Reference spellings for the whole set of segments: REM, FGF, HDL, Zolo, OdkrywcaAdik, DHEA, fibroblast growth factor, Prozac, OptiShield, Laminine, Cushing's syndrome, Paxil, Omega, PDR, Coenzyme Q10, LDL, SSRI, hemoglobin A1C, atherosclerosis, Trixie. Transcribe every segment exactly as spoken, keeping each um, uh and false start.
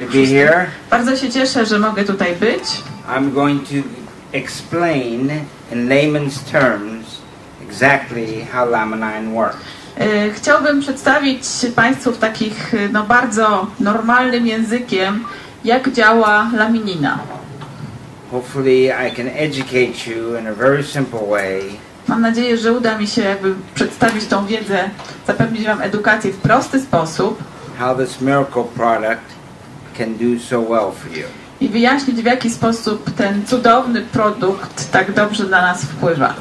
To be here. Bardzo się cieszę, że mogę tutaj być. I'm going to explain in layman's terms exactly how laminine works. Chciałbym przedstawić Państwu w takich no, bardzo normalnym językiem, jak działa laminina. Hopefully I can educate you in a very simple way. Mam nadzieję, że uda mi się jakby przedstawić tą wiedzę, zapewnić Wam edukację w prosty sposób. How this miracle product can do so well for you. I wyjaśnić, w jaki sposób ten cudowny produkt tak dobrze dla nas wpływa.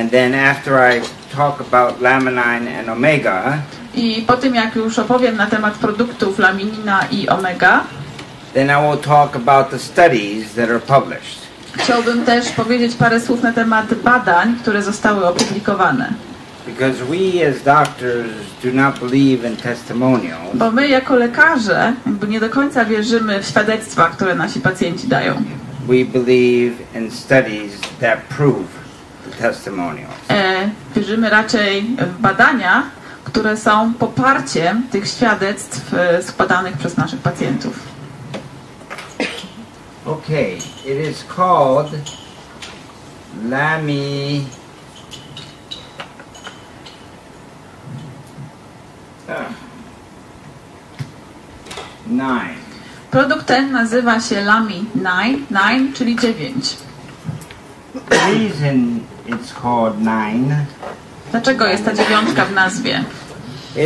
And then after I talk about laminine and omega, i po tym, jak już opowiem na temat produktów laminina i omega, then I will talk about the studies that are published. Chciałbym też powiedzieć parę słów na temat badań, które zostały opublikowane. Because we as doctors do not believe in testimonials. Bo my jako lekarze jakby nie do końca wierzymy w świadectwa, które nasi pacjenci dają. We believe in studies that prove the testimonials. E, wierzymy raczej w badania, które są poparciem tych świadectw e, składanych przez naszych pacjentów. Okay, it is called Lami. Nine. Produkt ten nazywa się Laminine, nine, czyli dziewięć. Reason it's called nine. Dlaczego jest ta dziewiątka w nazwie?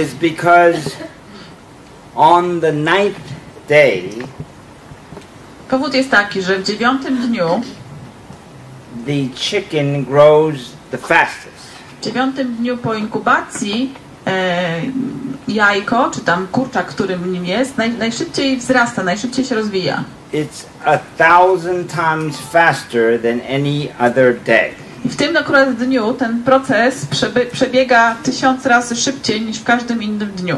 Is because on the ninth day. Powód jest taki, że w dziewiątym dniu the chicken grows the fastest. W dziewiątym dniu po inkubacji E, jajko, czy tam kurczak, którym nim jest, naj, najszybciej wzrasta, najszybciej się rozwija. It's a thousand times faster than any other day. W tym akurat dniu ten proces przebiega tysiąc razy szybciej niż w każdym innym dniu.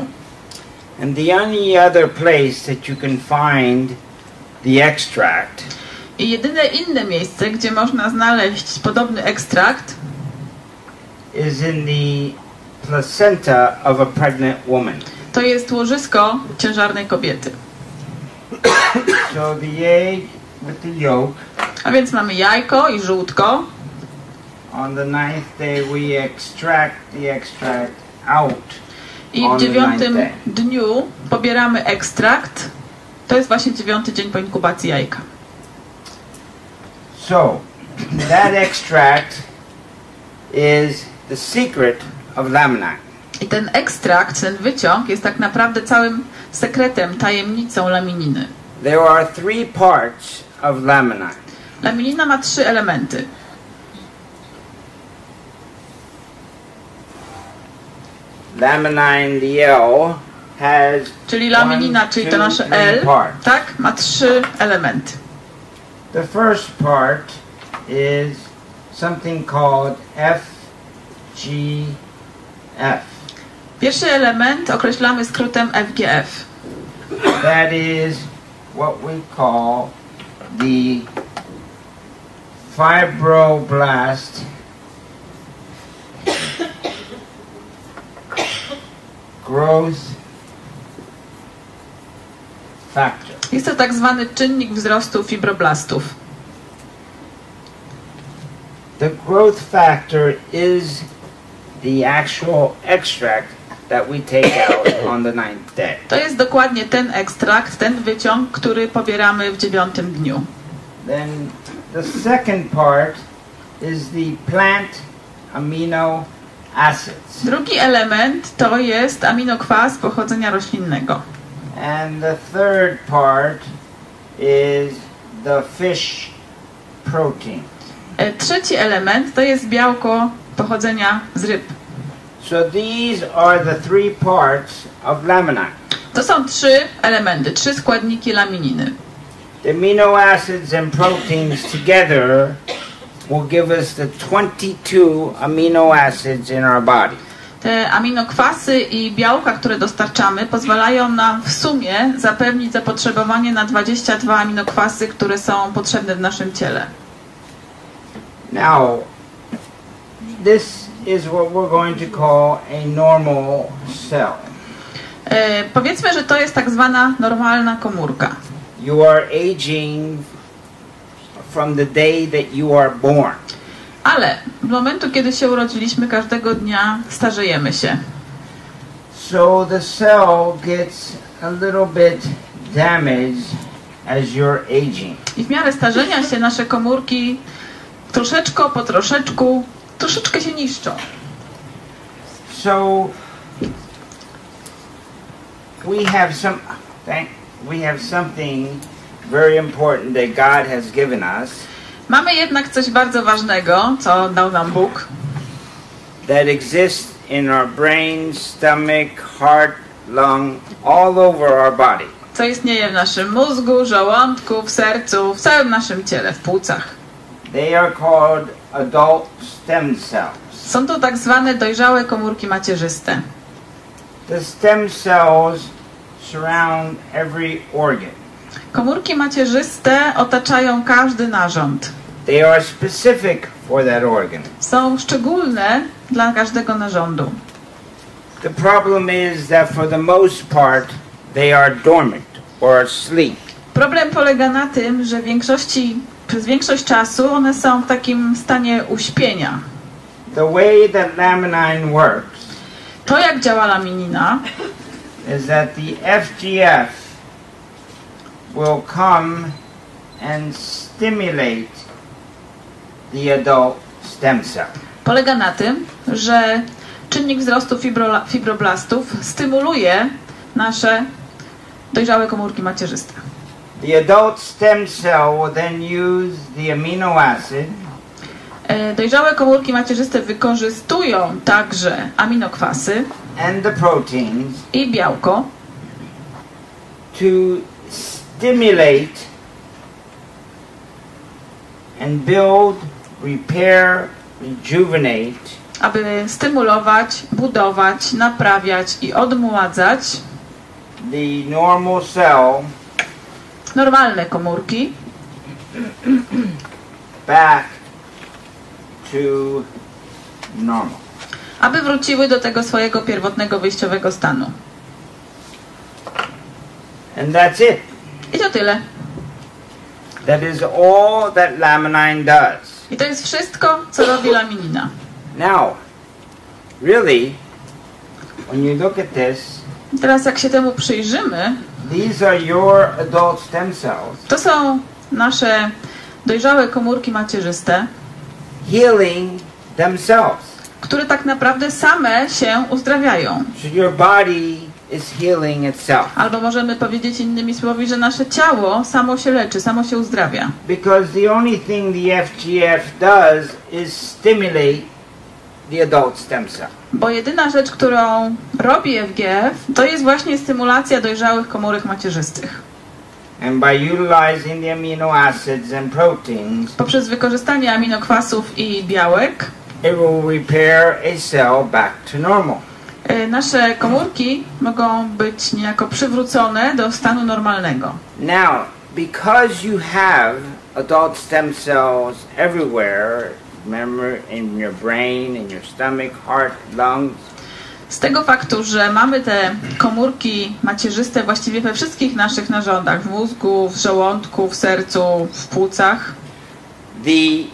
And the only other place that you can find the extract. I jedyne inne miejsce, gdzie można znaleźć podobny ekstrakt, is in the placenta of a pregnant woman. To jest łożysko ciężarnej kobiety. So the egg with the yolk. A więc mamy jajko i żółtko. On the ninth day we extract the extract out. I w dziewiątym dniu pobieramy ekstrakt. To jest właśnie dziewiąty dzień po inkubacji jajka. So that extract is the secret of laminine. I ten ekstrakt, ten wyciąg jest tak naprawdę całym sekretem, tajemnicą lamininy. There are three parts of laminine. Laminina ma trzy elementy. Laminine, the L, has czyli laminina, one, czyli to nasze L, part. Tak, ma trzy elementy. The first part is something called F G. F. Pierwszy element określamy skrótem F G F. That is what we call the fibroblast growth factor. Jest to tak zwany czynnik wzrostu fibroblastów. The growth factor is the actual extract that we take out on the ninth day. To jest dokładnie ten ekstrakt, ten wyciąg, który pobieramy w dziewiątym dniu. Then the second part is the plant amino acids. Drugi element to jest aminokwas pochodzenia roślinnego. And the third part is the fish protein. Trzeci element to jest białko pochodzenia z ryb. So these are the three parts of laminine. To są trzy elementy, trzy składniki lamininy. The amino acids and proteins together will give us the twenty-two amino acids in our body. Te aminokwasy i białka, które dostarczamy, pozwalają nam w sumie zapewnić zapotrzebowanie na dwadzieścia dwa aminokwasy, które są potrzebne w naszym ciele. Now, this is what we're going to call a normal cell. E, powiedzmy, że to jest tak zwana normalna komórka. You are aging from the day that you are born. Ale w momentu, kiedy się urodziliśmy, każdego dnia starzejemy się. So the cell gets a little bit damaged as you're aging. I w miarę starzenia się nasze komórki troszeczkę po troszeczku, troszeczkę się niszczą. So we have some thank we have something very important that God has given us. Mamy jednak coś bardzo ważnego, co dał nam Bóg. That exists in our brain, stomach, heart, lung, all over our body. Co istnieje w naszym mózgu, żołądku, w sercu, w całym naszym ciele, w płucach. They are called adult stem cells. Są to tak zwane dojrzałe komórki macierzyste. The stem cells surround every organ. Komórki macierzyste otaczają każdy narząd. They are specific for that organ. Są szczególne dla każdego narządu. The problem is that for the most part they are dormant or asleep. Problem polega na tym, że w większości przez większość czasu one są w takim stanie uśpienia. The way that laminine works. To jak działa laminina? Is that the F G F will come and stimulate the adult stem cell. Polega na tym, że czynnik wzrostu fibro, fibroblastów stymuluje nasze dojrzałe komórki macierzyste. The adult stem cell will then use the amino acid. Dojrzałe komórki macierzyste wykorzystują także aminokwasy and the proteins i białko to stimulate and build, repair, rejuvenate. Aby stymulować, budować, naprawiać i odmładzać the normal cell, normalne komórki back to normal. Aby wróciły do tego swojego pierwotnego wyjściowego stanu. And that's it. I to tyle. That is all that laminine does. I to jest wszystko, co robi laminina. Now, really, when you look at this, teraz jak się temu przyjrzymy, these are your adult stem cells. To są nasze dojrzałe komórki macierzyste, healing themselves, które tak naprawdę same się uzdrawiają. So your body is healing itself. Albo możemy powiedzieć innymi słowy, że nasze ciało samo się leczy, samo się uzdrawia. Because the only thing the F G F does is stimulate the adult stem cell. Bo jedyna rzecz, którą robi F G F, to jest właśnie stymulacja dojrzałych komórek macierzystych. And by utilizing the amino acids and proteins, poprzez wykorzystanie aminokwasów i białek, it will repair a cell back to normal. Nasze komórki mogą być niejako przywrócone do stanu normalnego. Now, because you have adult stem cells everywhere, remember, in your brain, in your stomach, heart, lungs. Z tego faktu, że mamy te komórki macierzyste właściwie we wszystkich naszych narządach, w mózgu, w żołądku, w sercu, w płucach. The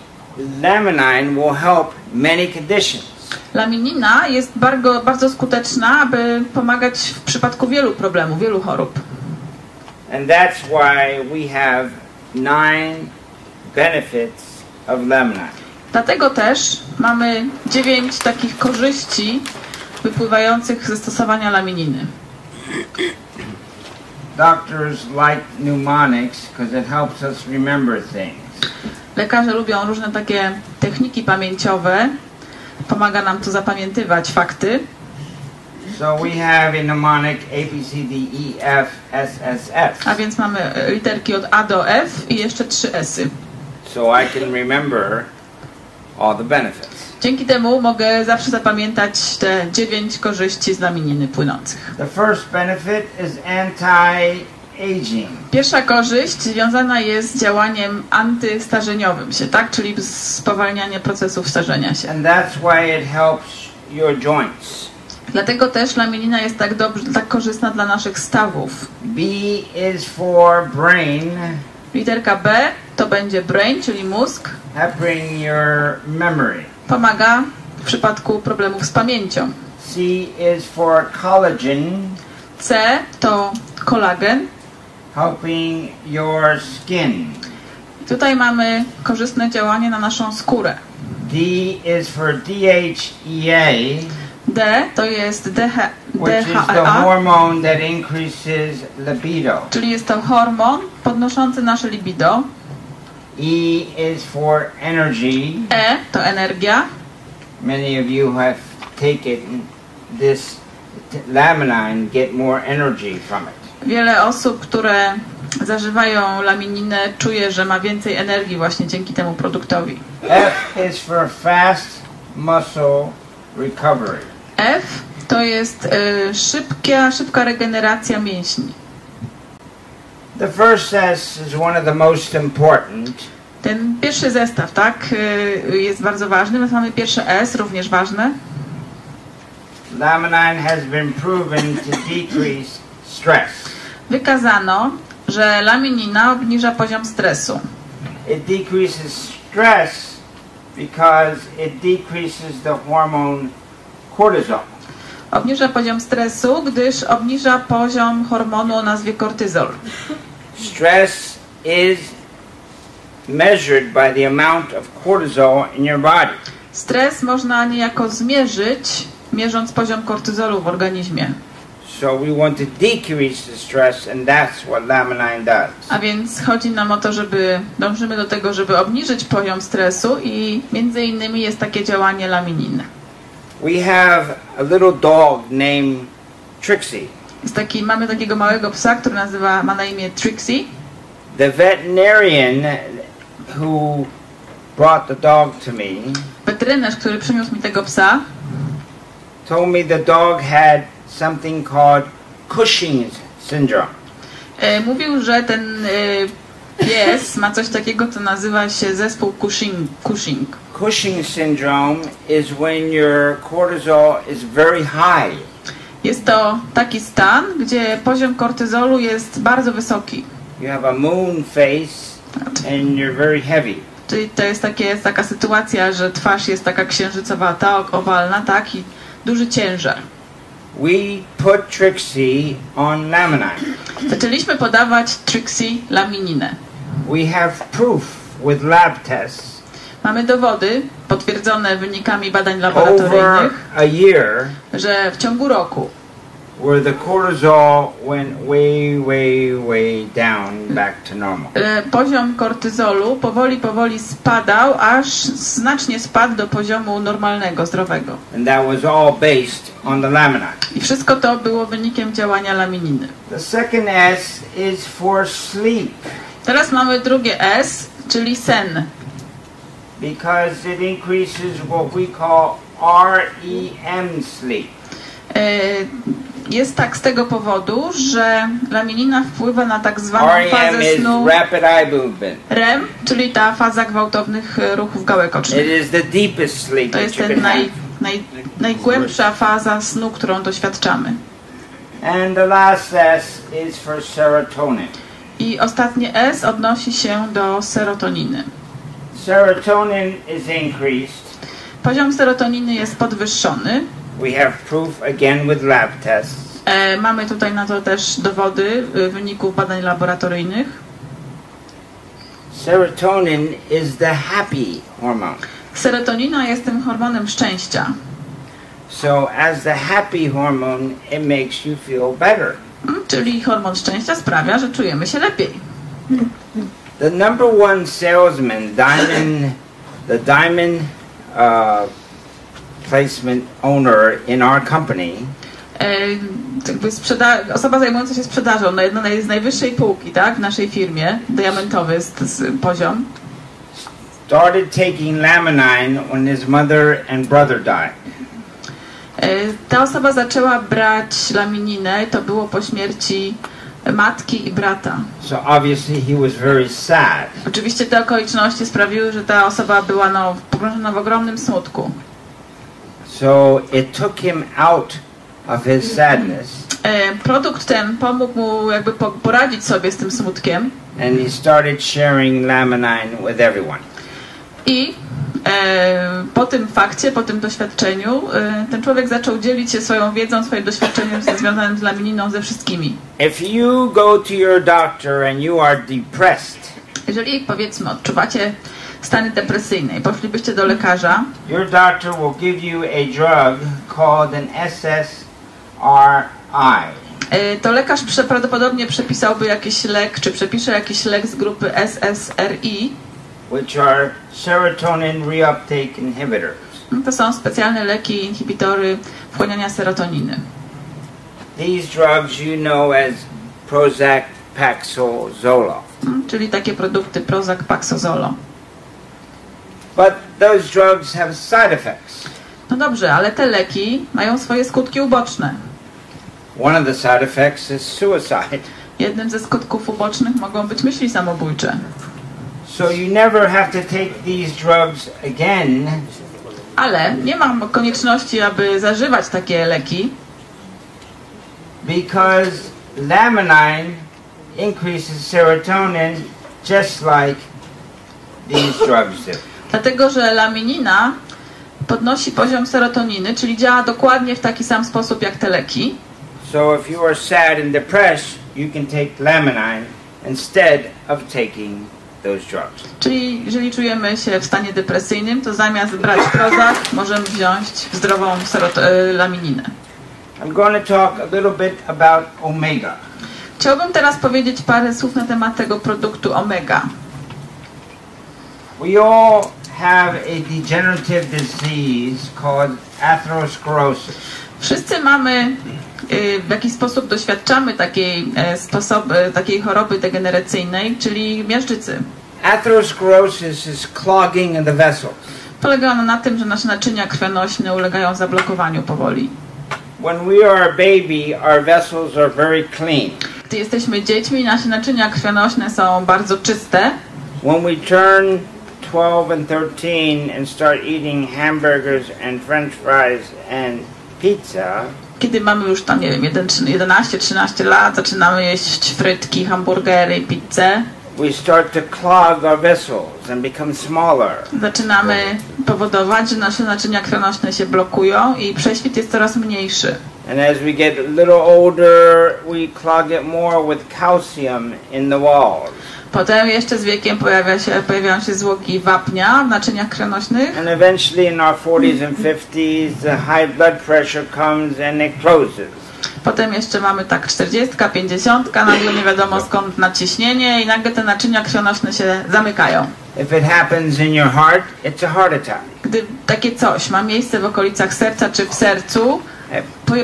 laminine will help many conditions. Laminina jest bardzo, bardzo skuteczna, aby pomagać w przypadku wielu problemów, wielu chorób. And that's why we have nine benefits of laminine. Dlatego też mamy dziewięć takich korzyści wypływających ze stosowania lamininy. Doctors like mnemonics because it helps us remember things. Lekarze lubią różne takie techniki pamięciowe. Pomaga nam to zapamiętywać fakty. So we have a mnemonic A, B, C, D, E, F, S, S, F. A więc mamy literki od A do F i jeszcze trzy S-y. So I can remember all the benefits. Dzięki temu mogę zawsze zapamiętać te dziewięć korzyści z lamininy płynących. The first benefit is anti-aging. Pierwsza korzyść związana jest z działaniem antystarzeniowym się, tak? Czyli spowalnianie procesów starzenia się. And that's why it helps your joints. Dlatego też laminina jest tak, dobrze, tak korzystna dla naszych stawów. B is for brain. Literka B to będzie brain, czyli mózg. Helping your memory. Pomaga w przypadku problemów z pamięcią. C is for collagen. C to kolagen. Helping your skin. Tutaj mamy korzystne działanie na naszą skórę. D is for D H E A. D to jest D H E A, which is the hormone that increases libido. Czyli jest to hormon podnoszący nasze libido. E is for energy. E to energia. Many of you have taken this laminine, get more energy from it. Wiele osób, które zażywają lamininę, czuje, że ma więcej energii właśnie dzięki temu produktowi. F is for fast muscle recovery. F to jest y, szybka, szybka regeneracja mięśni. The first S is one of the most important. Ten pierwszy zestaw, tak, y, jest bardzo ważny. My mamy pierwsze S, również ważne. Laminine has been proven to decrease stress. Wykazano, że laminina obniża poziom stresu. It decreases stress because it decreases the hormone cortisol. Obniża poziom stresu, gdyż obniża poziom hormonu o nazwie kortyzol. Stress is measured by the amount of cortisol in your body. Stres można niejako zmierzyć, mierząc poziom kortyzolu w organizmie. So we want to decrease the stress, and that's what laminine does. A więc chodzi nam o to, żeby dążymy do tego, żeby obniżyć poziom stresu, i między innymi jest takie działanie lamininy. We have a little dog named Trixie. Jest taki, mamy takiego małego psa, który nazywa, ma na imię Trixie. The veterinarian who brought the dog to me. Weterynarz, który przyniósł mi tego psa. Told me the dog had something called Cushing's syndrome. E, mówił, że ten e, pies ma coś takiego, co nazywa się zespół Cushing. Cushing. Cushing's syndrome is when your cortisol is very high. Jest to taki stan, gdzie poziom kortyzolu jest bardzo wysoki. You have a moon face and you're very heavy. Czyli to jest, takie, jest taka sytuacja, że twarz jest taka księżycowata, owalna, tak, i duży ciężar. We put Trixie on laminine. Zaczęliśmy podawać Trixie lamininę. We have proof with lab tests. Mamy dowody potwierdzone wynikami badań laboratoryjnych, a year, że w ciągu roku where the cortisol went way, way, way down back to normal. Poziom kortyzolu powoli, powoli spadał, aż znacznie spadł do poziomu normalnego, zdrowego. And that was all based on the laminine. I wszystko to było wynikiem działania lamininy. The second S is for sleep. Teraz mamy drugie S, czyli sen. Because it increases what we call R E M sleep. E Jest tak z tego powodu, że laminina wpływa na tak zwaną fazę snu R E M, czyli ta faza gwałtownych ruchów gałek ocznych. To jest ten naj, naj, najgłębsza faza snu, którą doświadczamy. And the last S is for serotonin. I ostatnie S odnosi się do serotoniny. Serotonin is increased. Poziom serotoniny jest podwyższony. We have proof again with lab tests. E, mamy tutaj na to też dowody e, wyników badań laboratoryjnych. Serotonin is the happy hormone. Serotonina jest tym hormonem szczęścia. So as the happy hormone, it makes you feel better. Mm, czyli hormon szczęścia sprawia, że czujemy się lepiej. The number one salesman, diamond, the diamond. Uh, placement owner in our company. E, osoba zajmująca się sprzedażą, no jedna z najwyższej półki, tak, w naszej firmie, diamentowy jest poziom. Started taking laminine when his mother and brother died. E, ta osoba zaczęła brać lamininę, to było po śmierci matki i brata. So obviously he was very sad. Oczywiście te okoliczności sprawiły, że ta osoba była no, pogrążona w ogromnym smutku. So it took him out of his sadness. Produkt ten pomógł mu jakby poradzić sobie z tym smutkiem. And he started sharing laminine with everyone. I e, po tym fakcie, po tym doświadczeniu, e, ten człowiek zaczął dzielić się swoją wiedzą, swoim doświadczeniem związanym z lamininą ze wszystkimi. If you go to your doctor and you are depressed, jeżeli powiedzmy odczuwacie stany depresyjne i poszlibyście do lekarza, your doctor will give you a drug called an S S R I. To lekarz prawdopodobnie przepisałby jakiś lek, czy przepisze jakiś lek z grupy S S R I, which are serotonin reuptake inhibitors. To są specjalne leki, inhibitory wchłaniania serotoniny. These drugs you know as Prozac, Paxil, Zolo. Czyli takie produkty Prozac, Paxil, Zolo. But those drugs have side effects. No dobrze, ale te leki mają swoje skutki uboczne. One of the side effects is suicide. Jednym ze skutków ubocznych mogą być myśli samobójcze. So you never have to take these drugs again. Ale nie mam konieczności, aby zażywać takie leki. Because laminine increases serotonin just like these drugs do. Dlatego, że laminina podnosi poziom serotoniny, czyli działa dokładnie w taki sam sposób jak te leki. So if you are sad and depressed, you can take laminine instead of taking those drugs. Czyli jeżeli czujemy się w stanie depresyjnym, to zamiast brać Prozac, możemy wziąć zdrową laminę. I'm going to talk a little bit about Omega. Chciałbym teraz powiedzieć parę słów na temat tego produktu Omega. We all have a degenerative disease called atherosclerosis. Wszyscy mamy, w jakiś sposób doświadczamy takiej, sposoby, takiej choroby degeneracyjnej, czyli miażdżycy. Atherosclerosis is clogging in the vessels. Polega ona na tym, że nasze naczynia krwionośne ulegają zablokowaniu powoli. When we are a baby, our vessels are very clean. Gdy jesteśmy dziećmi, nasze naczynia krwionośne są bardzo czyste. When we turn twelve and thirteen and start eating hamburgers and french fries and pizza, kiedy mamy już tam, nie wiem, jedenaście trzynaście lat, zaczynamy jeść frytki, hamburgery, pizzę. We start to clog our vessels and become smaller. Zaczynamy powodować, że nasze naczynia krwionośne się blokują i prześwit jest coraz mniejszy. And as we get a little older, we clog it more with calcium in the walls. Potem jeszcze z wiekiem pojawia się, pojawiają się złogi wapnia w naczyniach krwionośnych. And eventually in our forties and fifties the high blood pressure comes and it closes. Potem jeszcze mamy tak czterdziestka, pięćdziesiątka, nagle nie wiadomo skąd nadciśnienie i nagle te naczynia krwionośne się zamykają. If it happens in your heart, it's a heart attack. Gdy takie coś ma miejsce w okolicach serca czy w sercu,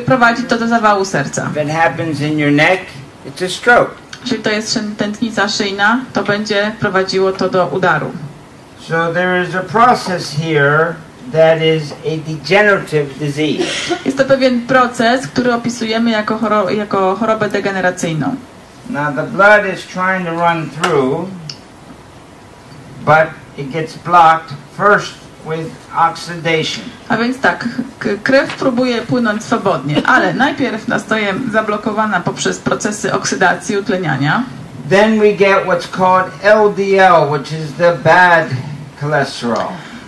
prowadzi to do zawału serca. If it happens in your neck, it's a stroke. Jeżeli to jest tętnica szyjna, to będzie prowadziło to do udaru. So there is a process here that is a degenerative disease. Jest to pewien proces, który opisujemy jako, choro jako chorobę degeneracyjną. Now the blood is trying to run through, but it gets blocked first with oxidation. A więc tak, krew próbuje płynąć swobodnie, ale najpierw nastaje zablokowana poprzez procesy oksydacji, utleniania. Then we get what's called L D L, which is the bad cholesterol.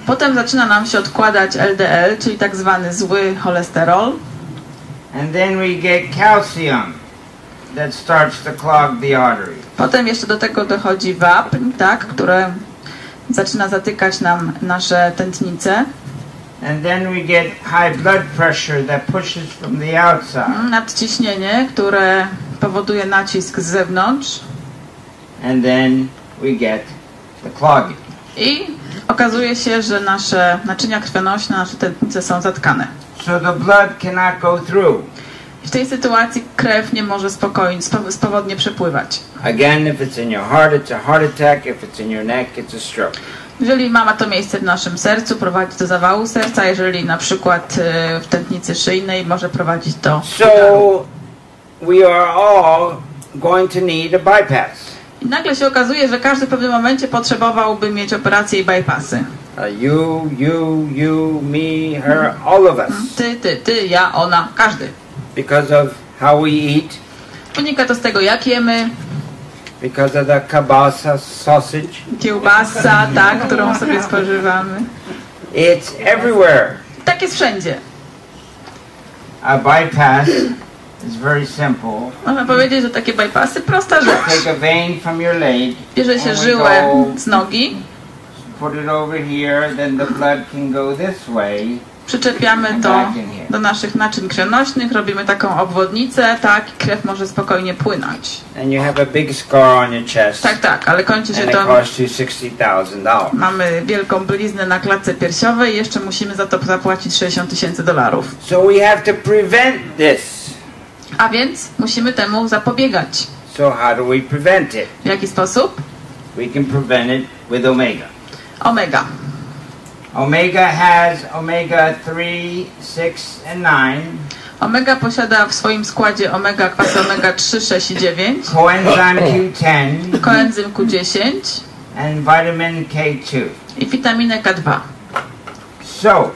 Potem zaczyna nam się odkładać L D L, czyli tak zwany zły cholesterol. And then we get calcium that starts to clog the artery. Potem jeszcze do tego dochodzi wapń, tak, które zaczyna zatykać nam nasze tętnice. And then we get high blood pressure that pushes from the outside. Nadciśnienie, które powoduje nacisk z zewnątrz. And then we get the clogging. I okazuje się, że nasze naczynia krwionośne, nasze tętnice są zatkane. So the blood cannot go through. W tej sytuacji krew nie może spokojnie, swobodnie przepływać. Again, if it's in your heart, it's a heart attack. If it's in your neck, it's a stroke. Jeżeli ma to miejsce w naszym sercu, prowadzi do zawału serca. Jeżeli na przykład w tętnicy szyjnej, może prowadzić do udaru. I nagle się okazuje, że każdy w pewnym momencie potrzebowałby mieć operacje i bypassy. You, you, you, me, her, all of us. Ty, ty, ty, ja, ona, każdy. because of how we eat. Wynika to z tego, jak jemy. Because of the kielbasa sausage. Kiełbasa, ta, którą sobie spożywamy. It's everywhere. Tak jest wszędzie. A bypass is very simple. Można powiedzieć, że takie bypassy prosta rzecz. Take a vein from your leg. Bierze się żyłę z nogi. Put it over here, then the blood can go this way. Przyczepiamy to do naszych naczyń krwionośnych, robimy taką obwodnicę, tak, i krew może spokojnie płynąć. And you have a big scar on your chest. Tak, tak, ale kończy się to. Mamy wielką bliznę na klatce piersiowej i jeszcze musimy za to zapłacić sześćdziesiąt tysięcy dolarów. So we have to prevent this. A więc musimy temu zapobiegać. So how do we prevent it? W jaki sposób? We can prevent it with omega. Omega. Omega has omega three, six and nine. Omega posiada w swoim składzie omega kwasy omega trzy, sześć i dziewięć. Coenzyme Q ten. Koenzym Q dziesięć. And vitamin K two. I witaminę K dwa. So,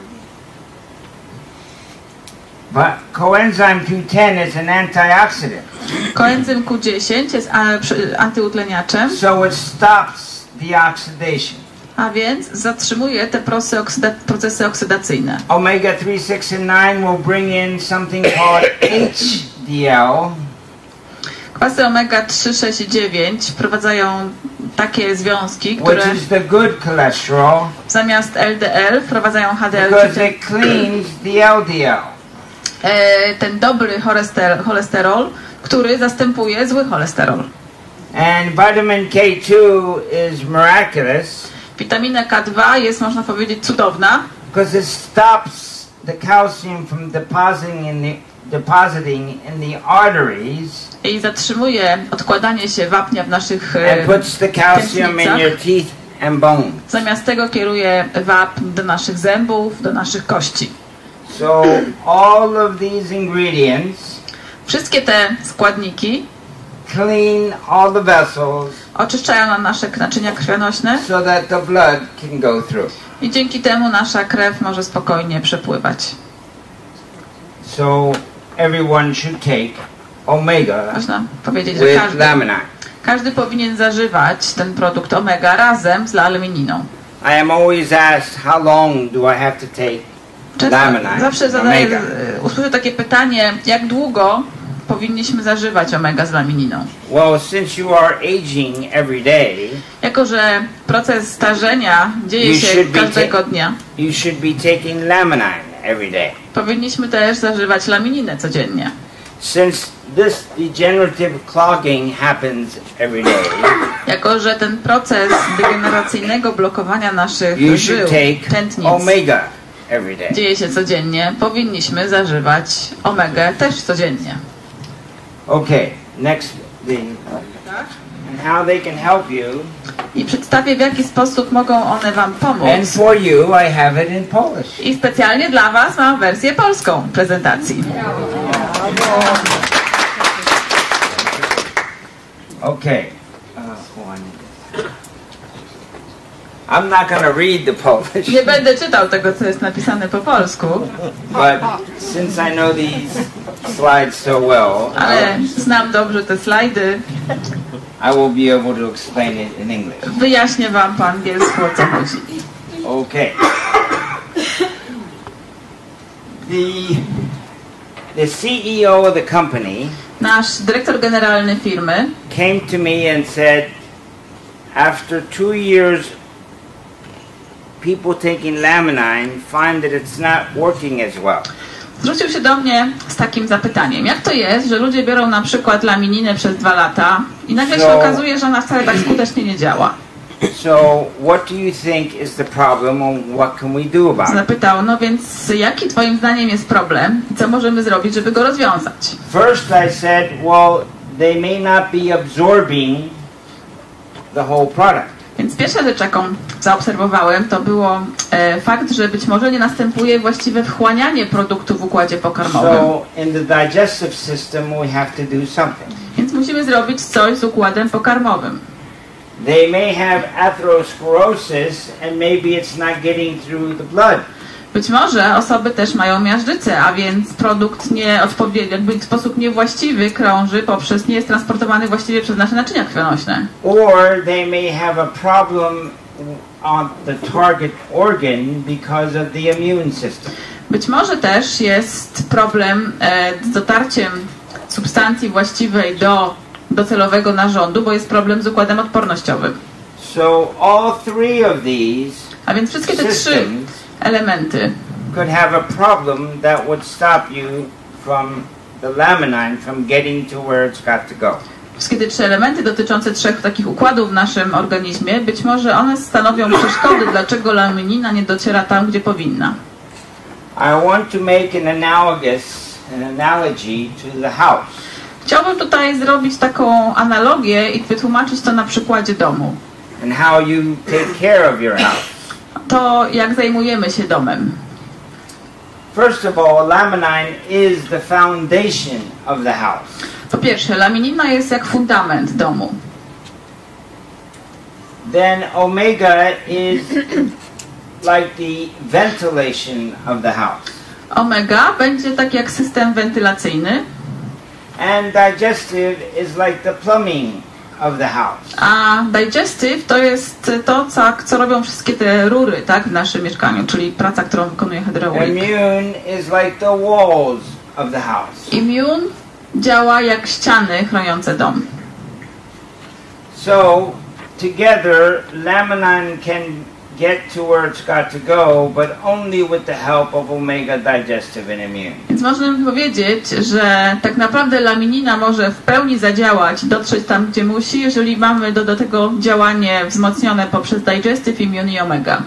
but coenzyme Q ten is an antioxidant. Koenzym Q dziesięć jest antyutleniaczem. So it stops the oxidation. A więc zatrzymuje te procesy, oksyda procesy oksydacyjne. omega three, six and nine will bring in something called H D L. Kwasy omega trzy, sześć i dziewięć wprowadzają takie związki, które which is the good cholesterol, zamiast L D L wprowadzają H D L. Because it cleans the L D L. E, ten dobry cholesterol, cholesterol, który zastępuje zły cholesterol. And vitamin K two is miraculous. Witamina K dwa jest, można powiedzieć, cudowna. Because it stops the calcium from depositing in the depositing in the arteries. I zatrzymuje odkładanie się wapnia w naszych tętnicach. And puts the calcium in your teeth and bones. Zamiast tego kieruje wapń do naszych zębów, do naszych kości. So all of these ingredients. Wszystkie te składniki. Clean all the vessels. Oczyszczają nam nasze naczynia krwionośne. So that the blood can go through. I dzięki temu nasza krew może spokojnie przepływać. So everyone should take omega. Można powiedzieć, że każdy, każdy powinien zażywać ten produkt omega razem z lamininą. I am always asked how long do I have to take laminine. Zawsze zadaję, usłyszę takie pytanie, jak długo powinniśmy zażywać omega z lamininą. Well, since you are aging every day, jako że proces starzenia dzieje się każdego dnia, you should be taking laminine every day. Powinniśmy też zażywać lamininę codziennie. Since this degenerative clogging happens every day, jako że ten proces degeneracyjnego blokowania naszych you żył, should take tętnic, omega every day. Dzieje się codziennie, powinniśmy zażywać omegę też codziennie. Okay, next thing. And how they can help you. I przedstawię, w jaki sposób mogą one wam pomóc. And for you, I have it in Polish. I specjalnie dla was mam wersję polską prezentacji. Okay. I'm not going to read the Polish. Nie będę czytał tego, co jest napisane po polsku. But since I know these slides so well, ale znam dobrze te slajdy. I will be able to explain it in English. Wyjaśnię wam po angielsku, o co chodzi. Okay. The the C E O of the company, nasz dyrektor generalny firmy, came to me and said, after two years. People taking laminine find that it's not working as well. Zwrócił się do mnie z takim zapytaniem, jak to jest, że ludzie biorą na przykład lamininę przez dwa lata i nagle się okazuje, że ona wcale tak skutecznie nie działa. So what do you think is the problem and what can we do about it? Zapytał, no więc jaki twoim zdaniem jest problem i co możemy zrobić, żeby go rozwiązać? First I said, well, they may not be absorbing the whole product. Więc pierwsza rzecz, jaką zaobserwowałem, to było e, fakt, że być może nie następuje właściwe wchłanianie produktu w układzie pokarmowym. So in the digestive system we have to do something. Więc musimy zrobić coś z układem pokarmowym. They may have atherosclerosis and maybe it's not getting through the blood. Być może osoby też mają miażdżycę, a więc produkt nie odpowiedni, jakby w sposób niewłaściwy krąży poprzez, nie jest transportowany właściwie przez nasze naczynia krwionośne. Or they may have a problem on the target organ because of the immune system. Być może też jest problem z dotarciem substancji właściwej do docelowego narządu, bo jest problem z układem odpornościowym. So all three of these a więc wszystkie te trzy elementy could have a problem that would stop you from the laminine from getting to where it's got to go. Wszystkie te trzy elementy dotyczące trzech takich układów w naszym organizmie, być może one stanowią przeszkody, dlaczego laminina nie dociera tam, gdzie powinna. I want to make an analogous an analogy to the house. Chciałbym tutaj zrobić taką analogię i wytłumaczyć to na przykładzie domu. And how you take care of your house. To jak zajmujemy się domem. First of all, laminine is the foundation of the house. Po pierwsze, laminina jest jak fundament domu. Then omega is like the ventilation of the house. Omega będzie tak jak system wentylacyjny. And digestive is like the plumbing of the house. A digestive to jest to, co, co robią wszystkie te rury, tak, w naszym mieszkaniu, czyli praca, którą wykonuje hydraulik. Immune is like the walls of the house. Immune działa jak ściany chroniące dom. So together laminine can get to where it's got to go, but only with the help of omega, digestive and immune. Więc można by powiedzieć, że tak naprawdę laminina może w pełni zadziałać, dotrzeć tam, gdzie musi, jeżeli mamy do, do tego działanie wzmocnione poprzez digestive, immune i omega.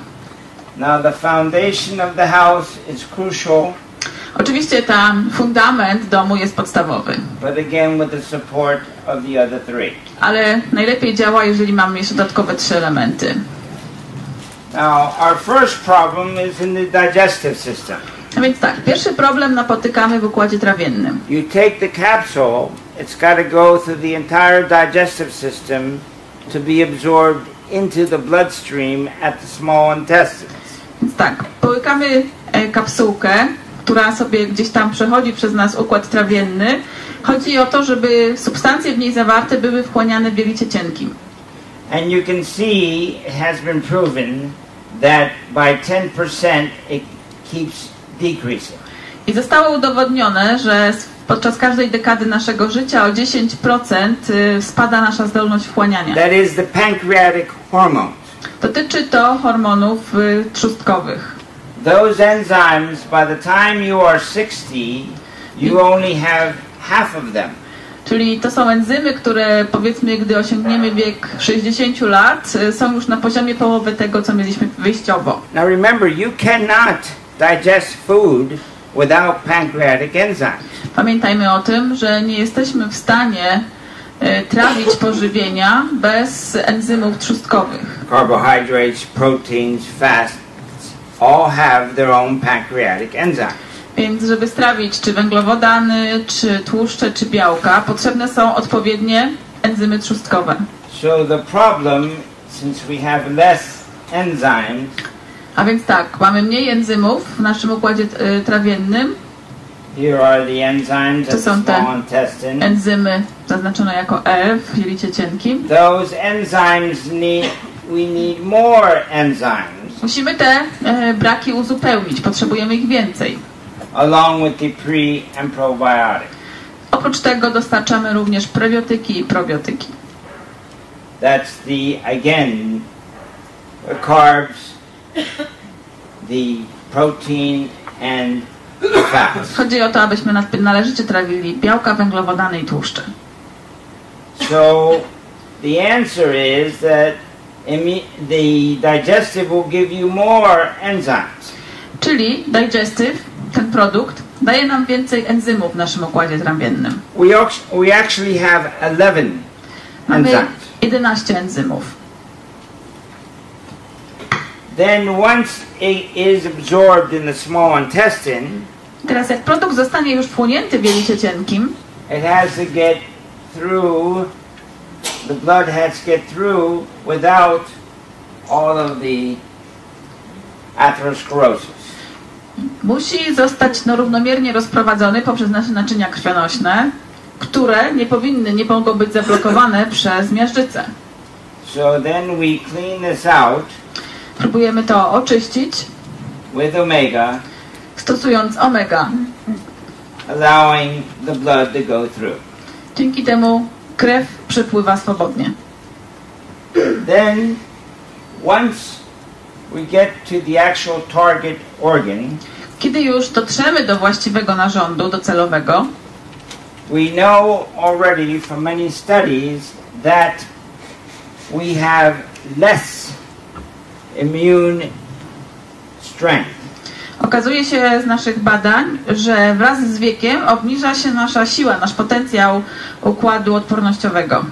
Now the foundation of the house is crucial. Oczywiście ten fundament domu jest podstawowy. But again with the support of the other three. Ale najlepiej działa, jeżeli mamy jeszcze dodatkowe trzy elementy. Now, our first problem is in the digestive system. A więc tak, pierwszy problem napotykamy w układzie trawiennym. You take the capsule, it's got to go through the entire digestive system to be absorbed into the bloodstream at the small intestines. Więc tak, połykamy e, kapsułkę, która sobie gdzieś tam przechodzi przez nas układ trawienny. Chodzi o to, żeby substancje w niej zawarte były wchłaniane w jelicie cienkim. And you can see it has been proven that by ten percent it keeps decreasing. I zostało udowodnione, że podczas każdej dekady naszego życia o dziesięć procent spada nasza zdolność wchłaniania. That is the pancreatic hormones. Dotyczy to hormonów trzustkowych. Those enzymes, by the time you are sixty, you only have half of them. Czyli to są enzymy, które powiedzmy, gdy osiągniemy wiek sześćdziesięciu lat, są już na poziomie połowy tego, co mieliśmy wyjściowo. Now remember, you cannot digest food without pancreatic enzymes. Pamiętajmy o tym, że nie jesteśmy w stanie e, trawić pożywienia bez enzymów trzustkowych. Carbohydrates, proteins, fats, all have their own pancreatic enzymes. Więc żeby strawić czy węglowodany, czy tłuszcze, czy białka, potrzebne są odpowiednie enzymy trzustkowe. So the problem, since we have less enzymes, a więc tak, mamy mniej enzymów w naszym układzie y, trawiennym. Here are the enzymes. To są te enzymy zaznaczone jako E w jelicie cienkim. Those enzymes need, we need more enzymes. Musimy te y, braki uzupełnić, potrzebujemy ich więcej. Along with the pre and probiotic. Oprócz tego dostarczamy również prebiotyki i probiotyki. That's the again the carbs, the protein and fats. Chodzi o to, abyśmy należycie trawili białka, węglowodany i tłuszcze. So the answer is that the digestive will give you more enzymes. Czyli digestive, ten produkt, daje nam więcej enzymów w naszym układzie trawiennym. We actually have eleven Mamy jedenaście enzymów. Then once it is absorbed in the small intestine, teraz jak produkt zostanie już wchłonięty w jelicie cienkim, it has to get through, the blood has to get through without all of the atherosclerosis. musi zostać no, równomiernie rozprowadzony poprzez nasze naczynia krwionośne, które nie powinny, nie mogą być zablokowane przez miażdżycę. So then we clean this out. Próbujemy to oczyścić. With omega. Stosując omega. Allowing the blood to go through. Dzięki temu krew przepływa swobodnie. Then once we get to the actual target organ. Kiedy już dotrzemy do właściwego narządu docelowego, we know already from many studies that we have less immune strength. Okazuje się z naszych badań, że wraz z wiekiem obniża się nasza siła, nasz potencjał układu odpornościowego.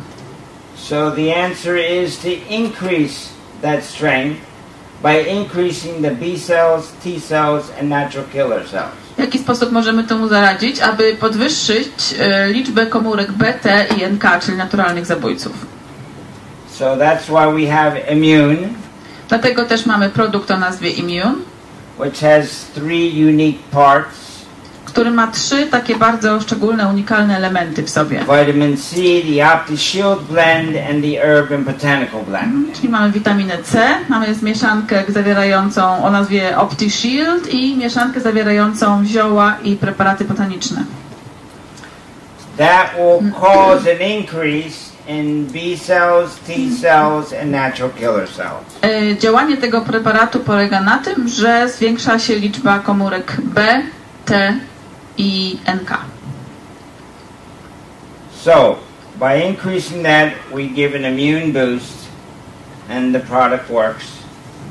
So the answer is to increase that strength by increasing the B cells, T cells and natural killer cells. W jaki sposób możemy temu zaradzić, aby podwyższyć liczbę komórek B, T i N K, czyli naturalnych zabójców? So that's why we have immune. Dlatego też mamy produkt o nazwie Immune, which has three unique parts. Który ma trzy takie bardzo szczególne, unikalne elementy w sobie. Vitamin C, the OptiShield blend and the herb and botanical blend. Mm, czyli mamy witaminę C, mamy mieszankę zawierającą o nazwie OptiShield i mieszankę zawierającą zioła i preparaty botaniczne. That will cause an increase in B cells, T cells and natural killer cells. Działanie tego preparatu polega na tym, że zwiększa się liczba komórek B, T i N K. So, by increasing that, we give an immune boost and the product works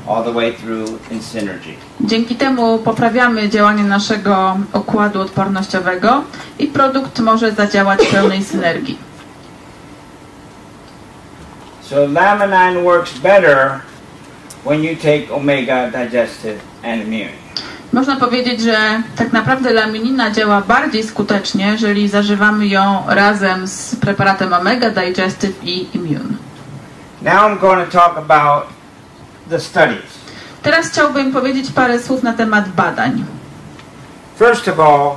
all the way through in synergy. Dzięki temu poprawiamy działanie naszego układu odpornościowego i produkt może zadziałać w pełnej synergii. So laminine works better when you take omega, digestive and immune. Można powiedzieć, że tak naprawdę laminina działa bardziej skutecznie, jeżeli zażywamy ją razem z preparatem omega, digestive i immune. Now I'm going to talk about the studies. Teraz chciałbym powiedzieć parę słów na temat badań. First of all,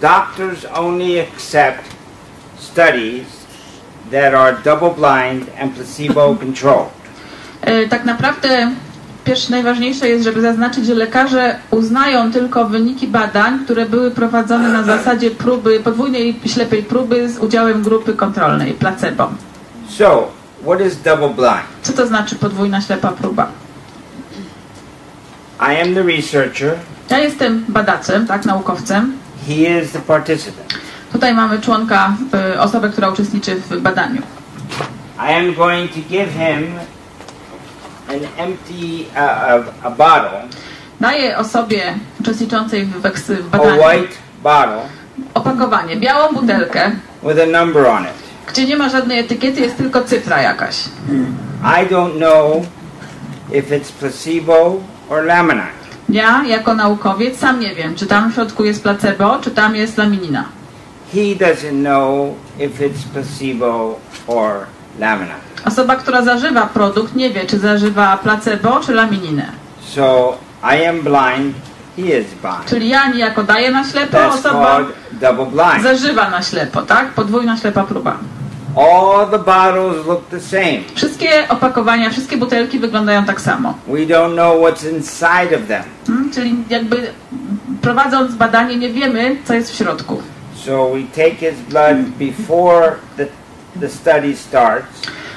doctors only accept studies that are double-blind and placebo-controlled. Tak naprawdę pierwsze najważniejsze jest, żeby zaznaczyć, że lekarze uznają tylko wyniki badań, które były prowadzone na zasadzie próby, podwójnej ślepej próby z udziałem grupy kontrolnej, placebo. So, what is double-blind? Co to znaczy podwójna ślepa próba? I am the researcher. Ja jestem badaczem, tak, naukowcem. He is the participant. Tutaj mamy członka, y, osobę, która uczestniczy w badaniu. I am going to give him an empty uh, a bottle. Daję osobie uczestniczącej w, w badaniu. A white bottle. Opakowanie, białą butelkę. With a number on it. Gdzie nie ma żadnej etykiety, jest tylko cyfra jakaś. I don't know if it's placebo or laminine. Ja jako naukowiec sam nie wiem, czy tam w środku jest placebo, czy tam jest laminina. He doesn't know if it's placebo or laminine. Osoba, która zażywa produkt, nie wie, czy zażywa placebo, czy lamininę. So I am blind, he is blind. Czyli ja niejako daję na ślepo, that's osoba double blind. Zażywa na ślepo, tak? Podwójna ślepa próba. All the bottles look the same. Wszystkie opakowania, wszystkie butelki wyglądają tak samo. We don't know what's inside of them. Hmm, czyli jakby prowadząc badanie, nie wiemy, co jest w środku. So we take his blood before the, the study starts.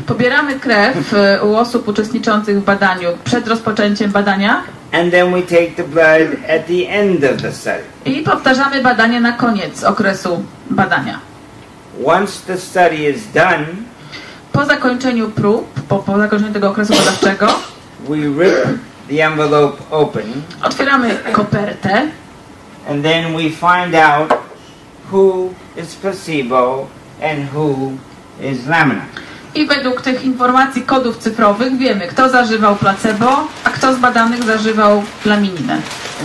Pobieramy krew u osób uczestniczących w badaniu przed rozpoczęciem badania. And then we take the blood at the end of the study. I powtarzamy badanie na koniec okresu badania. Once the study is done, po zakończeniu prób, po, po zakończeniu tego okresu badawczego, we rip the envelope open. Otwieramy kopertę. And then we find out who is placebo and who is laminine. I według tych informacji, kodów cyfrowych, wiemy, kto zażywał placebo, a kto z badanych zażywał lamininę.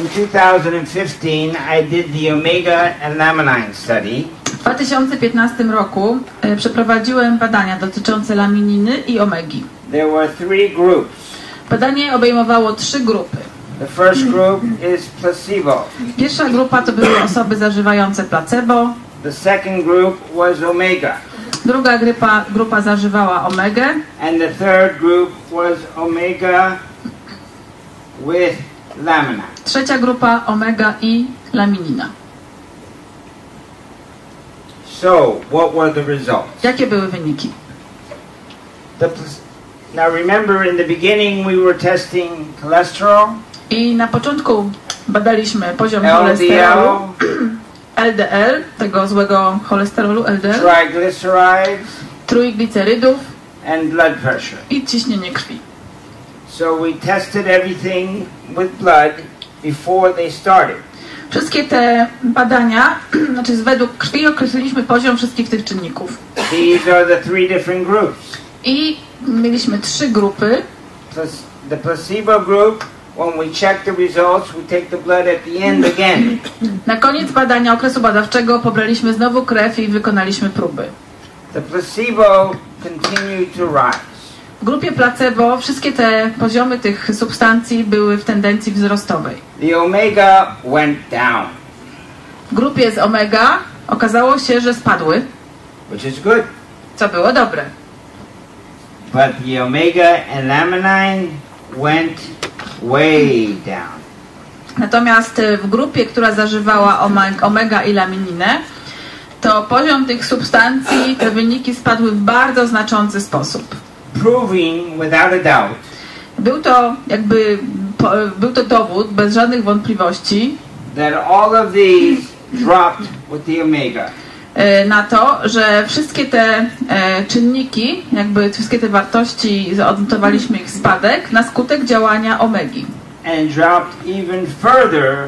In two thousand fifteen I did the omega and laminine study. W dwa tysiące piętnastym roku y, przeprowadziłem badania dotyczące lamininy i omegi. There were three groups. Badanie obejmowało trzy grupy. The first group is placebo. Pierwsza grupa to były osoby zażywające placebo. The second group was Omega. Druga grupa, grupa zażywała omegę. And the third group was Omega with laminine. Trzecia grupa omega i laminina. So, what were the results? Jakie były wyniki? The Now remember, in the beginning we were testing cholesterol. I na początku badaliśmy poziom L D L, cholesterolu, L D L, tego złego cholesterolu L D L, triglycerides, trójglicerydów, and blood pressure. I ciśnienie krwi. So we tested everything with blood before they started. Wszystkie te badania, znaczy według krwi określiliśmy poziom wszystkich tych czynników. These are the three different groups. I mieliśmy trzy grupy. The placebo group, when we check the results, we take the blood at the end again. Na koniec badania okresu badawczego pobraliśmy znowu krew i wykonaliśmy próby. The placebo continued to rise. W grupie placebo wszystkie te poziomy tych substancji były w tendencji wzrostowej. The omega went down. W grupie z omega okazało się, że spadły. Which is good. Co było dobre. But the omega and laminine went way down. Natomiast w grupie, która zażywała omega i laminę, to poziom tych substancji, te wyniki spadły w bardzo znaczący sposób. Proving without a doubt. Był to jakby był to dowód bez żadnych wątpliwości. That all of these dropped with the omega. Na to, że wszystkie te e, czynniki, jakby wszystkie te wartości, odnotowaliśmy ich spadek na skutek działania omegi. And dropped even further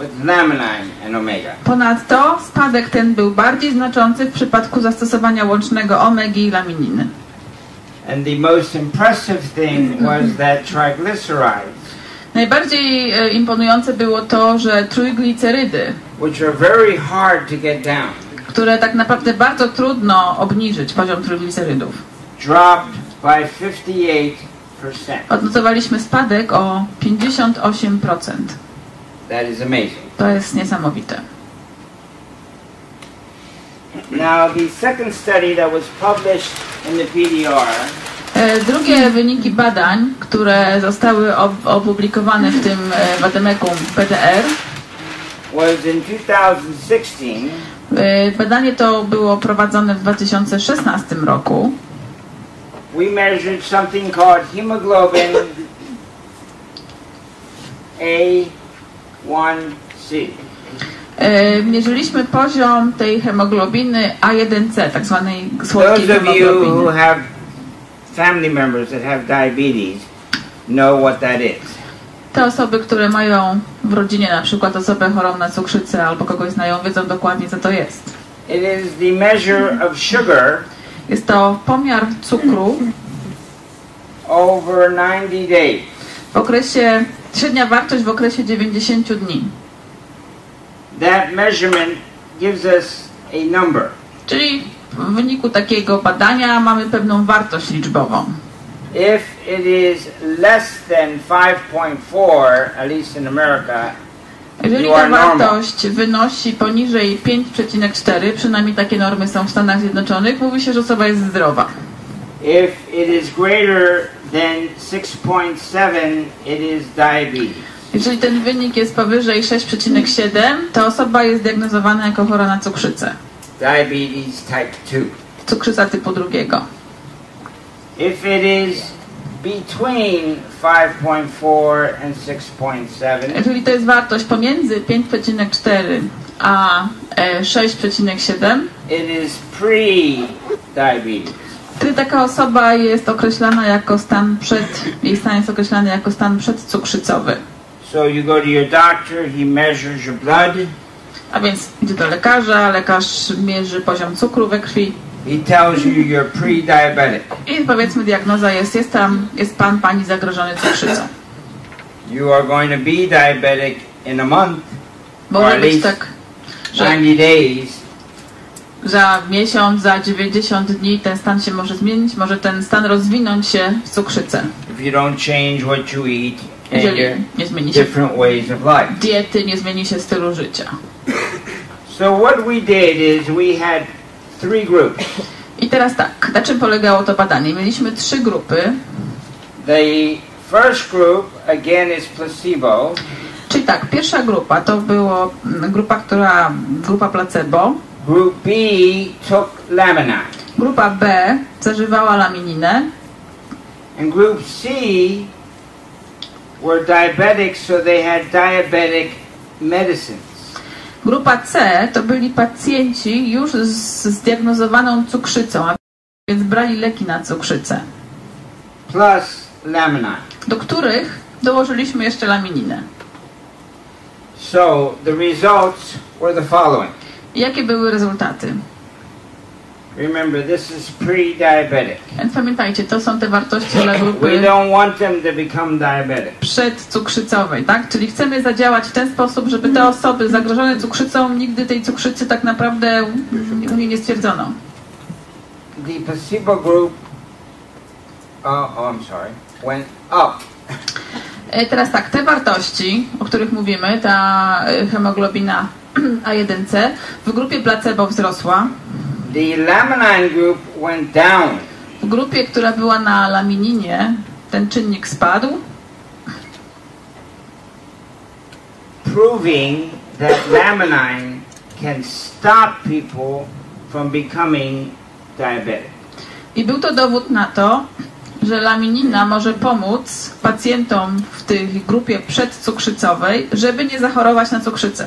with laminine and omega. Ponadto spadek ten był bardziej znaczący w przypadku zastosowania łącznego omegi i lamininy. And the most impressive thing was that triglycerides. Najbardziej e, imponujące było to, że trójglicerydy, which are very hard to get down, które tak naprawdę bardzo trudno obniżyć poziom trójglicerydów. Dropped by fifty-eight percent. Odnotowaliśmy spadek o pięćdziesiąt osiem procent. That is amazing. To jest niesamowite. Now the second study that was published in the P D R. Drugie wyniki badań, które zostały opublikowane w tym wademeku P D R. Was in two thousand sixteen. Badanie to było prowadzone w dwa tysiące szesnastym roku. We measured something called hemoglobin A one C. Mierzyliśmy poziom tej hemoglobiny A jeden C, tak zwanej słodkiej hemoglobiny. Those of you who have family members that have diabetes know what that is. Te osoby, które mają w rodzinie na przykład osobę chorą na cukrzycę albo kogoś znają, wiedzą dokładnie, co to jest. It is the measure of sugar. Jest to pomiar cukru over ninety days. W okresie, średnia wartość w okresie dziewięćdziesięciu dni. That measurement gives us a number. Czyli w wyniku takiego badania mamy pewną wartość liczbową. If it is less than five point four, at least in America, jeżeli ta wartość wynosi poniżej pięć przecinek cztery, przynajmniej takie normy są w Stanach Zjednoczonych, mówi się, że osoba jest zdrowa. If it is greater than six point seven, it is diabetes. Jeżeli ten wynik jest powyżej sześć przecinek siedem, to osoba jest diagnozowana jako chora na cukrzycę. Diabetes type two. Cukrzyca typu drugiego. If it is between five point four and six point seven. Jeżeli to jest wartość pomiędzy pięć przecinek cztery a sześć przecinek siedem, it is pre-diabetes. Wtedy taka osoba jest określana jako stan przed, jej stan jest określany jako stan przedcukrzycowy. So you go to your doctor, he measures your blood. A więc idzie do lekarza, lekarz mierzy poziom cukru we krwi. He tells you you're pre-diabetic. I powiedzmy, diagnoza jest, jest tam, jest pan, pani zagrożony cukrzycą. You are going to be diabetic in a month, or at least tak, ninety days. Za miesiąc, za dziewięćdziesiąt dni ten stan się może zmienić, może ten stan rozwinąć się w cukrzycę. If you don't change what you eat, and nie zmieni się different ways of life. Diety, nie zmieni się stylu życia. So what we did is we had three groups. I teraz tak, na czym polegało to badanie? Mieliśmy trzy grupy. The first group again is placebo. Czyli tak, pierwsza grupa to była grupa, która grupa placebo. Group B took laminine. Grupa B zażywała lamininę. And group C were diabetic, so they had diabetic medicines. Grupa C to byli pacjenci już z zdiagnozowaną cukrzycą, a więc brali leki na cukrzycę. Plus laminine. Do których dołożyliśmy jeszcze lamininę. So the results were the following. Jakie były rezultaty? Remember, this is pre-diabetic. Pamiętajcie, to są te wartości dla grupy We don't want them to become diabetic. Przedcukrzycowej, tak? Czyli chcemy zadziałać w ten sposób, żeby te osoby zagrożone cukrzycą nigdy tej cukrzycy tak naprawdę u niej nie stwierdzono. The placebo group, oh, oh, I'm sorry, went up. Teraz tak, te wartości, o których mówimy, ta hemoglobina A jeden C w grupie placebo wzrosła. The laminine group went down. W grupie, która była na lamininie, ten czynnik spadł. Proving that laminine can stop people from becoming diabetic. I był to dowód na to, że laminina może pomóc pacjentom w tej grupie przedcukrzycowej, żeby nie zachorować na cukrzycę.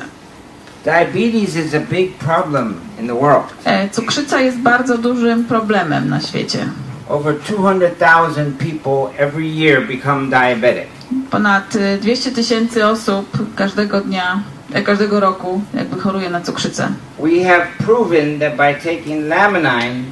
Diabetes is a big problem in the world. Cukrzyca jest bardzo dużym problemem na świecie. Over two hundred thousand people every year become diabetic. Ponad dwieście tysięcy osób każdego dnia, każdego roku jakby choruje na cukrzycę. We have proven that by taking laminine,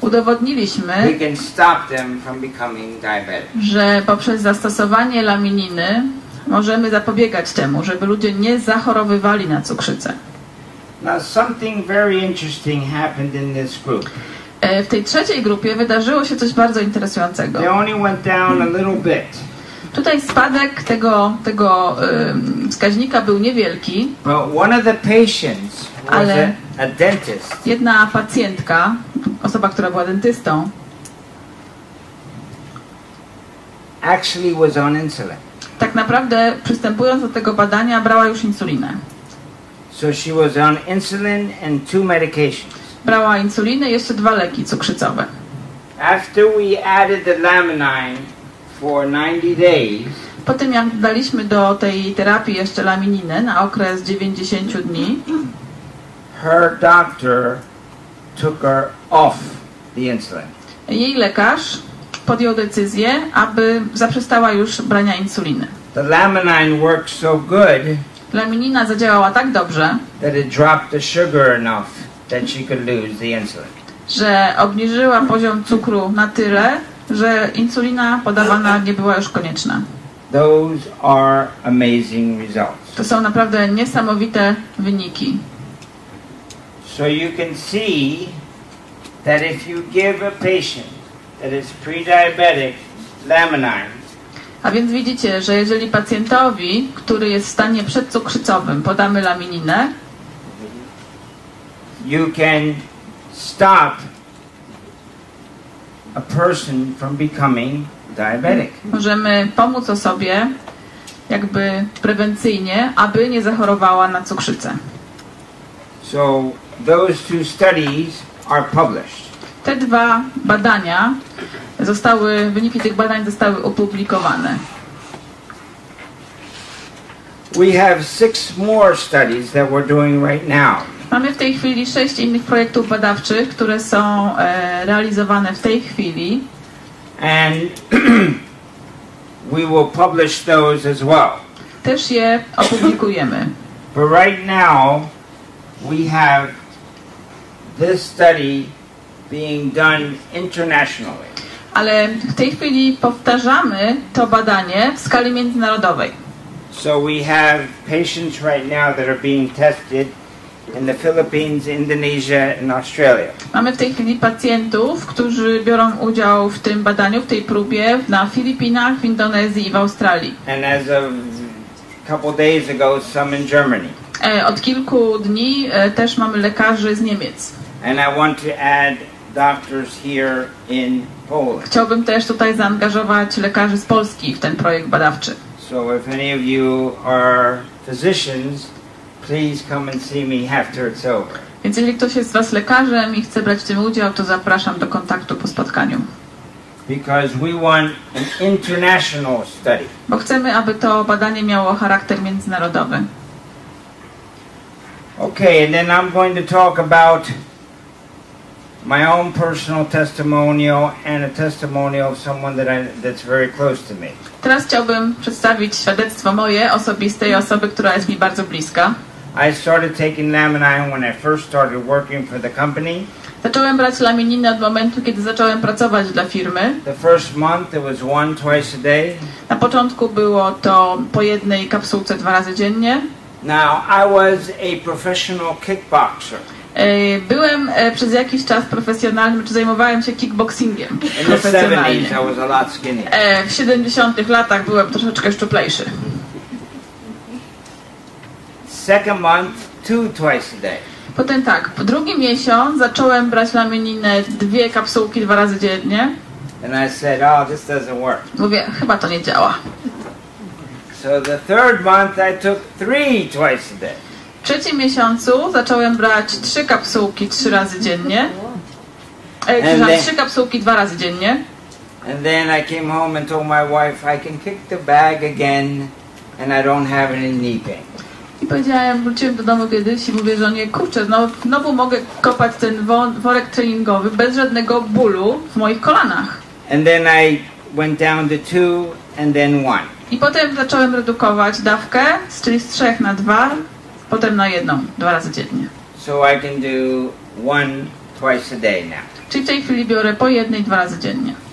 udowodniliśmy, we can stop them from becoming diabetic. Że poprzez zastosowanie lamininy możemy zapobiegać temu, żeby ludzie nie zachorowywali na cukrzycę. Now something very interesting happened in this group. W tej trzeciej grupie wydarzyło się coś bardzo interesującego. They only went down a little bit. Tutaj spadek tego, tego um, wskaźnika był niewielki. But one of the patients was ale a, a dentist. Jedna pacjentka, osoba, która była dentystą, actually was on insulin. Tak naprawdę, przystępując do tego badania, brała już insulinę. So she was on insulin and two medications. Brała insulinę i jeszcze dwa leki cukrzycowe. After we added the laminine for ninety days. Potem jak daliśmy do tej terapii jeszcze lamininę na okres dziewięćdziesięciu dni. Her doctor took her off the insulin. Jej lekarz podjął decyzję, aby zaprzestała już brania insuliny. The laminine worked so good. Laminina zadziałała tak dobrze, that it dropped the sugar enough that she could lose the insulin. Że obniżyła poziom cukru na tyle, że insulina podawana nie była już konieczna. Those are amazing results. To są naprawdę niesamowite wyniki. So you can see that if you give a patient that is pre-diabetic laminine. A więc widzicie, że jeżeli pacjentowi, który jest w stanie przedcukrzycowym, podamy lamininę, you can stop a person from becoming diabetic. Możemy pomóc osobie jakby prewencyjnie, aby nie zachorowała na cukrzycę. So those two studies are published. Te dwa badania zostały, wyniki tych badań zostały opublikowane. We have six more studies that we're doing right now. Mamy w tej chwili sześć innych projektów badawczych, które są e, realizowane w tej chwili. And we will publish those as well. Też je opublikujemy. But right now we have this study being done internationally. Ale w tej chwili powtarzamy to badanie w skali międzynarodowej. So we have patients right now that are being tested in the Philippines, Indonesia and Australia. Mamy w tej chwili pacjentów, którzy biorą udział w tym badaniu, w tej próbie na Filipinach, w Indonezji i w Australii. And as of a couple days ago, some in Germany. Od kilku dni też mamy lekarzy z Niemiec. And I want to add doctors here in Poland. Chciałbym też tutaj zaangażować lekarzy z Polski w ten projekt badawczy. So if any of you are physicians, please come and see me after it's over. Więc jeżeli ktoś jest z was lekarzem i chce brać w tym udział, to zapraszam do kontaktu po spotkaniu. Because we want an international study. Bo chcemy, aby to badanie miało charakter międzynarodowy. Okay, and then I'm going to talk about my own personal testimonial and a testimonial of someone that I, that's very close to me. Teraz chciałbym przedstawić świadectwo moje osobiste i osoby, która jest mi bardzo bliska. I started taking Laminine when I first started working for the company. Zacząłem brać lamininę od momentu, kiedy zacząłem pracować dla firmy. The first month it was one twice a day. Na początku było to po jednej kapsułce dwa razy dziennie. Now I was a professional kickboxer. Byłem przez jakiś czas profesjonalnym, czy zajmowałem się kickboxingiem profesjonalnie. W siedemdziesiątych latach byłem troszeczkę szczuplejszy. Second month, two twice a day. Potem tak, po drugi miesiąc zacząłem brać lamininę dwie kapsułki dwa razy dziennie. And I said, oh, this doesn't work. Mówię, chyba to nie działa. So the third month I took three twice a day. W trzecim miesiącu zacząłem brać trzy kapsułki trzy razy dziennie. E, trzy kapsułki dwa razy dziennie. And then I came home and told my wife I can kick the bag again and I don't have any knee pain. I powiedziałem, wróciłem do domu kiedyś i mówię żonie, kurczę, no znowu mogę kopać ten worek treningowy bez żadnego bólu w moich kolanach. And then I went down to two and then one. I potem zacząłem redukować dawkę, czyli z trzech na dwa. Potem na jedną, dwa razy dziennie. So I can do one twice a day now. Czyli w tej chwili biorę po jednej, dwa razy dziennie.